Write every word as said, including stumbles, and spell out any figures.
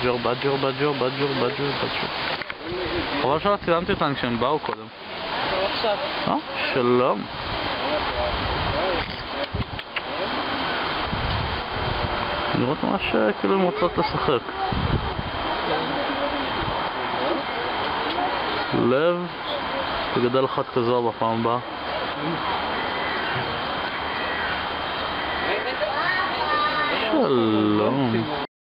בג'ור, בג'ור, בג'ור, בג'ור, בג'ור, בג'ור. חבל שלא צילמתי אותן כשהם באו קודם. עכשיו. אה, שלום. נראות ממש כאילו הן רוצות לשחק. לב, תגדל אחת כזו בפעם הבאה. שלום.